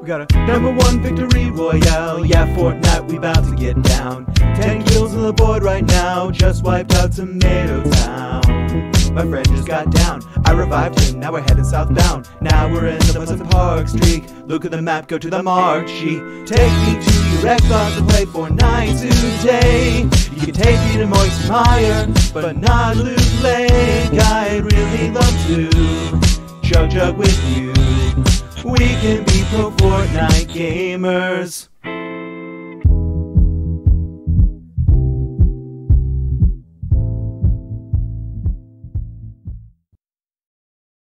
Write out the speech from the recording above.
We got a #1 victory royale. Yeah, Fortnite, we bout to get down. 10 kills on the board right now. Just wiped out Tomato Town. My friend just got down, I revived him, now we're headed southbound. Now we're in the Pleasant Park streak. Look at the map, go to the Marchie. Take me to your Xbox to play Fortnite today. You can take me to Moist and Meyer, but not Loot Lake. I'd really love to chug-chug with you. We can be pro Fortnite gamers.